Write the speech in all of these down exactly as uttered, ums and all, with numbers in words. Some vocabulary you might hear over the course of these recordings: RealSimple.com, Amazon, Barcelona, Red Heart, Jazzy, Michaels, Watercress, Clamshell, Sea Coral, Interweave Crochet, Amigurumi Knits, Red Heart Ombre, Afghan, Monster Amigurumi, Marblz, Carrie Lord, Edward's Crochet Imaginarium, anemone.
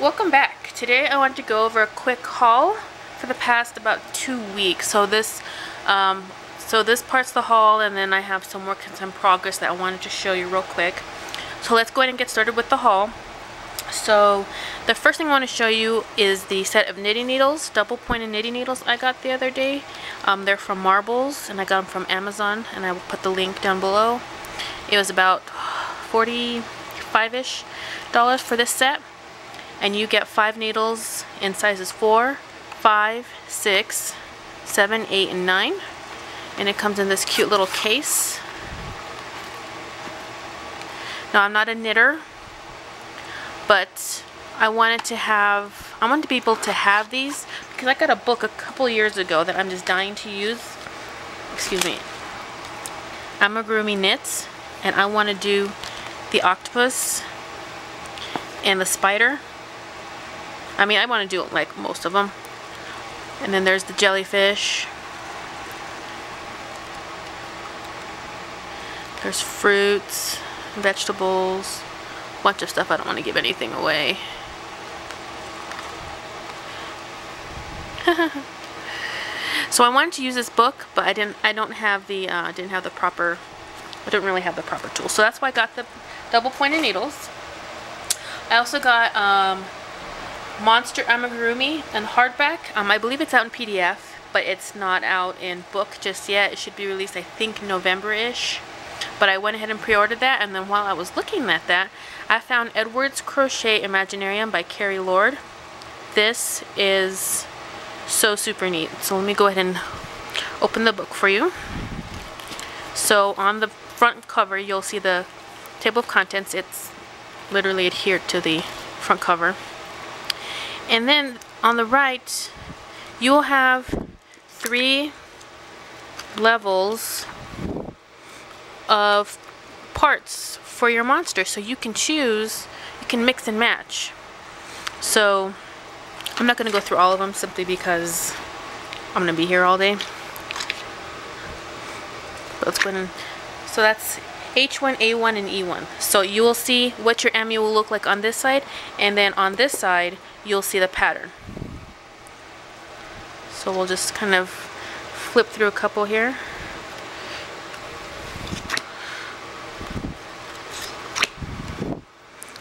Welcome back. Today I want to go over a quick haul for the past about two weeks. So this um, so this part's the haul, and then I have some work and some progress that I wanted to show you real quick. So let's go ahead and get started with the haul. So the first thing I want to show you is the set of knitting needles, double pointed knitting needles I got the other day. Um, they're from Marblz, and I got them from Amazon, and I will put the link down below. It was about forty-five-ish dollars for this set. And you get five needles in sizes four, five, six, seven, eight, and nine. And it comes in this cute little case. Now, I'm not a knitter, but I wanted to have, I wanted to be able to have these because I got a book a couple years ago that I'm just dying to use. Excuse me. Amigurumi Knits. And I want to do the octopus and the spider. I mean, I want to do like most of them. And then there's the jellyfish. There's fruits, vegetables, a bunch of stuff. I don't want to give anything away. So I wanted to use this book, but I didn't. I don't have the. Uh, didn't have the proper. I don't really have the proper tool. So that's why I got the double pointed needles. I also got um, Monster Amigurumi and hardback. Um, I believe it's out in P D F, but it's not out in book just yet. It should be released, I think, November-ish. But I went ahead and pre-ordered that, and then while I was looking at that, I found Edward's Crochet Imaginarium by Carrie Lord. This is so super neat. So let me go ahead and open the book for you. So on the front cover, you'll see the table of contents. It's literally adhered to the front cover. And then on the right, you'll have three levels of parts for your monster. So you can choose, you can mix and match. So I'm not going to go through all of them simply because I'm going to be here all day. But let's go ahead and, so that's H one, A one, and E one. So you will see what your ami will look like on this side, and then on this side you'll see the pattern. So we'll just kind of flip through a couple here.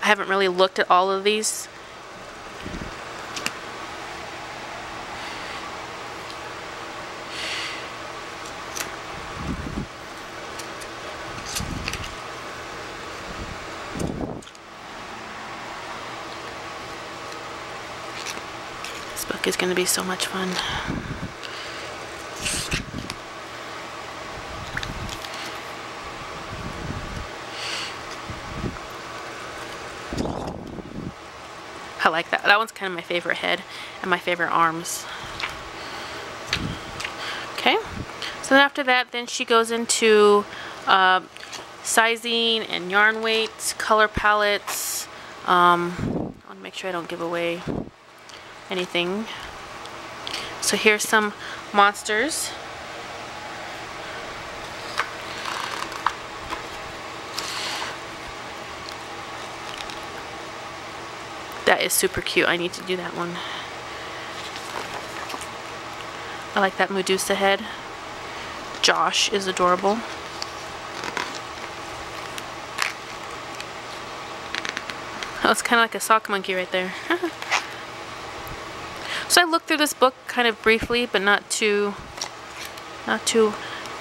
I haven't really looked at all of these. Is going to be so much fun. I like that. That one's kind of my favorite head and my favorite arms. Okay, so then after that, then she goes into uh, sizing and yarn weights, color palettes. Um, I want to make sure I don't give away anything. So here's some monsters. That is super cute. I need to do that one. I like that Medusa head. Josh is adorable. Oh, it's kind of like a sock monkey right there. So I looked through this book kind of briefly, but not too, not too,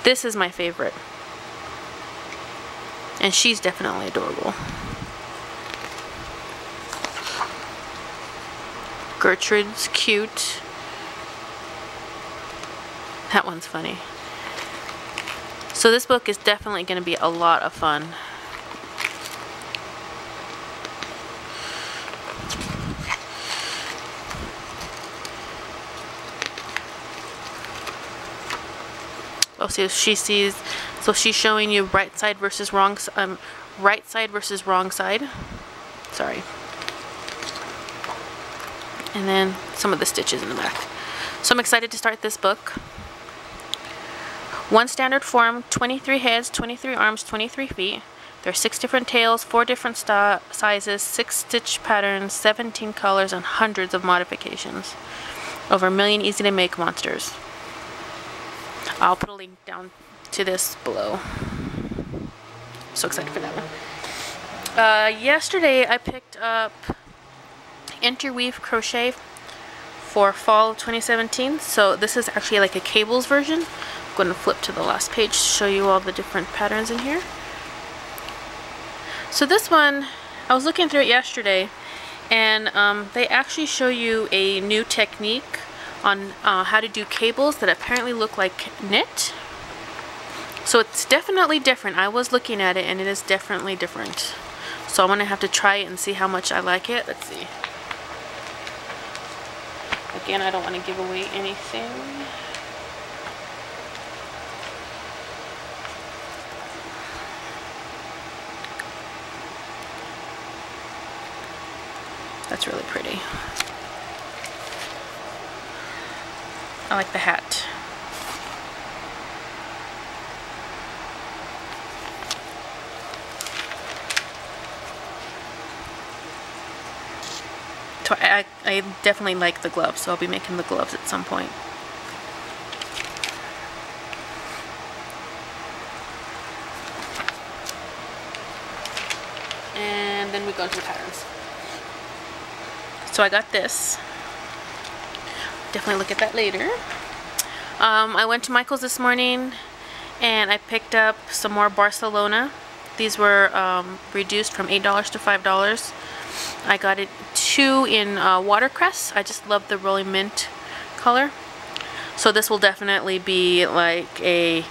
this is my favorite. And she's definitely adorable. Gertrude's cute. That one's funny. So this book is definitely going to be a lot of fun. Oh, so she sees, so she's showing you right side versus wrong, um, right side versus wrong side. Sorry. And then some of the stitches in the back. So I'm excited to start this book. One standard form, twenty-three heads, twenty-three arms, twenty-three feet. There are six different tails, four different sizes, six stitch patterns, seventeen colors, and hundreds of modifications. Over a million easy to make monsters. I'll put a link down to this below. So excited for that one. Uh, yesterday I picked up Interweave Crochet for fall twenty seventeen. So this is actually like a cables version. I'm going to flip to the last page to show you all the different patterns in here. So this one, I was looking through it yesterday, and um, they actually show you a new technique on uh, how to do cables that apparently look like knit. So it's definitely different. I was looking at it and it is definitely different. So I'm gonna have to try it and see how much I like it. Let's see. Again, I don't want to give away anything. That's really pretty. I like the hat. I, I definitely like the gloves, so I'll be making the gloves at some point. And then we go to the patterns. So I got this. Definitely look at that later. Um, I went to Michael's this morning and I picked up some more Barcelona. These were um, reduced from eight dollars to five dollars. I got it two in uh, watercress. I just love the rolling mint color. So this will definitely be like a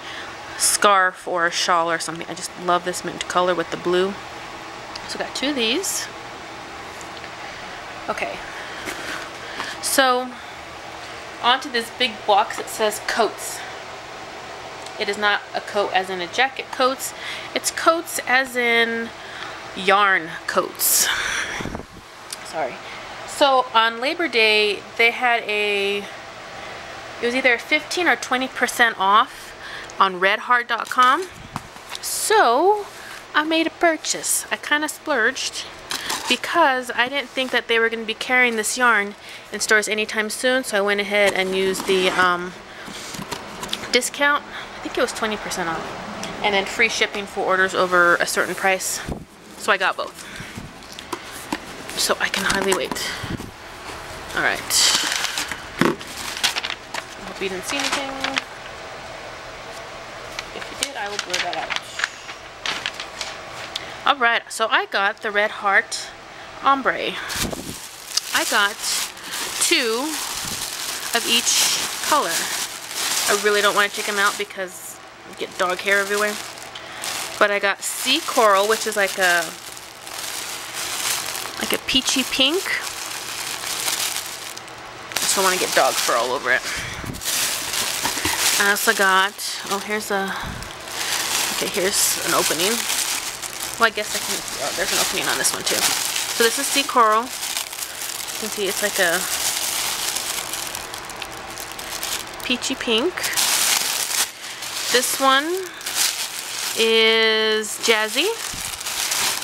scarf or a shawl or something. I just love this mint color with the blue. So I got two of these. Okay. So onto this big box that says coats. It is not a coat as in a jacket coats. It's coats as in yarn coats. Sorry. So on Labor Day they had a, it was either fifteen or twenty percent off on red heart dot com. So I made a purchase. I kind of splurged because I didn't think that they were going to be carrying this yarn in stores anytime soon. So I went ahead and used the um, discount. I think it was twenty percent off, and then free shipping for orders over a certain price. So I got both. So I can hardly wait. All right. I hope you didn't see anything. If you did, I will blur that out. All right, so I got the Red Heart Ombre. I got two of each color. I really don't want to take them out because I get dog hair everywhere. But I got Sea Coral, which is like a like a peachy pink. I just don't want to get dog fur all over it. I also got, oh here's a, okay here's an opening. Well I guess I can, oh there's an opening on this one too. So this is Sea Coral. You can see it's like a peachy pink. This one is Jazzy.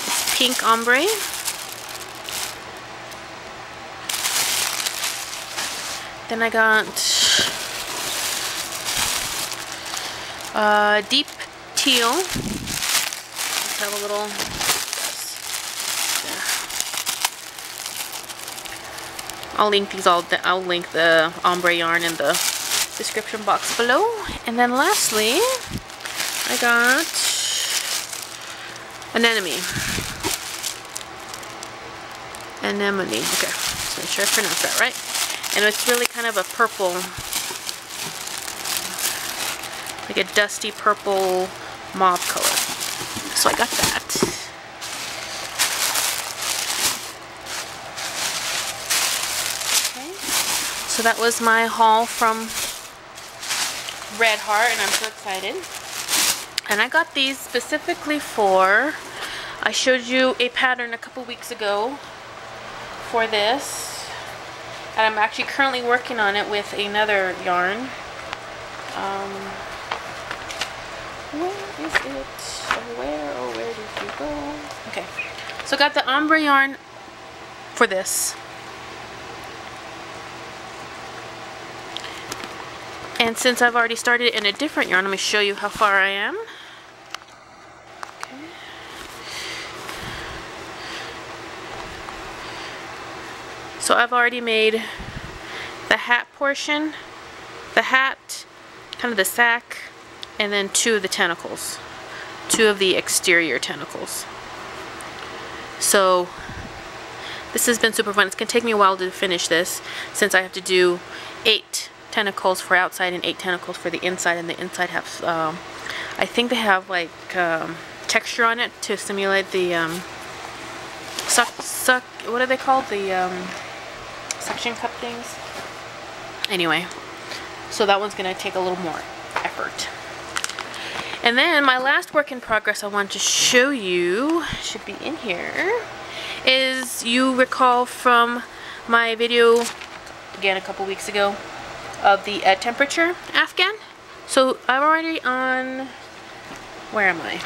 It's pink ombre. Then I got uh, deep teal. Let's have a little. Yeah. I'll link these all. I'll link the ombre yarn in the description box below. And then lastly, I got anemone. Anemone. Okay, just make sure I pronounced that right. And it's really kind of a purple, like a dusty purple mauve color. So I got that. Okay. So that was my haul from Red Heart, and I'm so excited. And I got these specifically for, I showed you a pattern a couple weeks ago for this. And I'm actually currently working on it with another yarn. Um, where is it? where, oh where did you go? Okay, so got the ombre yarn for this. And since I've already started in a different yarn, let me show you how far I am. Okay. So I've already made the hat portion, the hat, kind of the sack, and then two of the tentacles, two of the exterior tentacles. So this has been super fun. It's going to take me a while to finish this since I have to do eight tentacles for outside and eight tentacles for the inside, and the inside have um, I think they have like um, texture on it to simulate the um, suck suck what are they called, the um, suction cup things. Anyway, so that one's gonna take a little more effort. And then my last work in progress I want to show you, should be in here, is, you recall from my video again a couple weeks ago of the uh, temperature afghan. So I'm already on, where am I?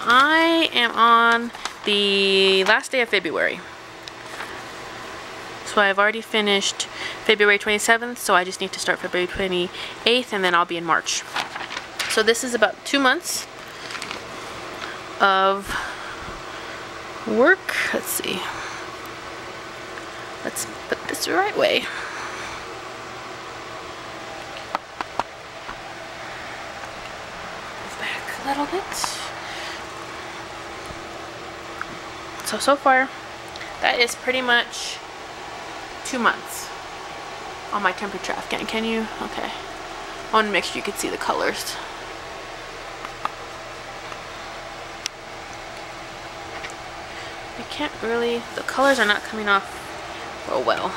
I am on the last day of February. So I've already finished February twenty-seventh, so I just need to start February twenty-eighth, and then I'll be in March. So this is about two months of work. Let's see. Let's put this the right way. Little bit. So, so far, that is pretty much two months on my temperature afghan. Can you? Okay. I want to make sure you can see the colors. I can't really, the colors are not coming off real well.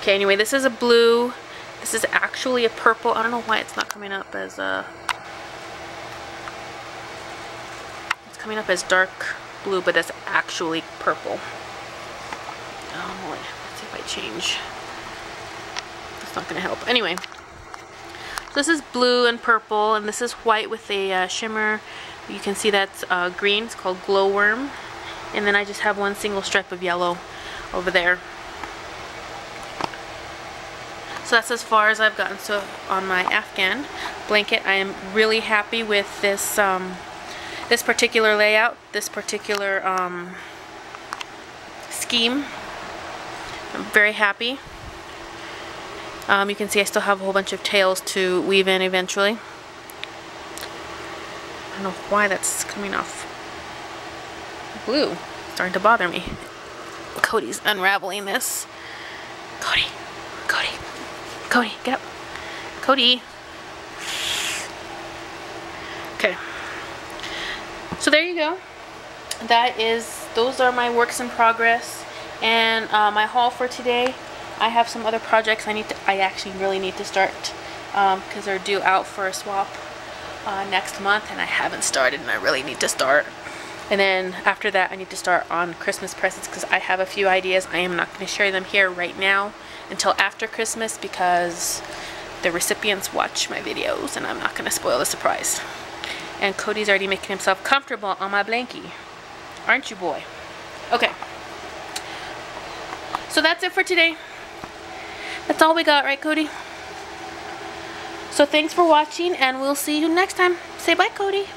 Okay, anyway, this is a blue. This is actually a purple. I don't know why it's not coming up as a coming up as dark blue, but that's actually purple. Oh boy, let's see if I change. That's not gonna help. Anyway, so this is blue and purple, and this is white with a uh, shimmer. You can see that's uh, green. It's called glowworm. And then I just have one single stripe of yellow over there. So that's as far as I've gotten so on my afghan blanket. I am really happy with this um, This particular layout, this particular um, scheme. I'm very happy. Um, you can see I still have a whole bunch of tails to weave in eventually. I don't know why that's coming off blue. It's starting to bother me. Cody's unraveling this. Cody, Cody, Cody, get up. Cody. Okay. So there you go. That is, those are my works in progress, and uh, my haul for today. I have some other projects I need to, I actually really need to start um, because they're due out for a swap uh, next month, and I haven't started, and I really need to start. And then after that, I need to start on Christmas presents because I have a few ideas. I am not going to share them here right now until after Christmas because the recipients watch my videos, and I'm not going to spoil the surprise. And Cody's already making himself comfortable on my blankie. Aren't you, boy? Okay. So that's it for today. That's all we got, right, Cody? So thanks for watching, and we'll see you next time. Say bye, Cody.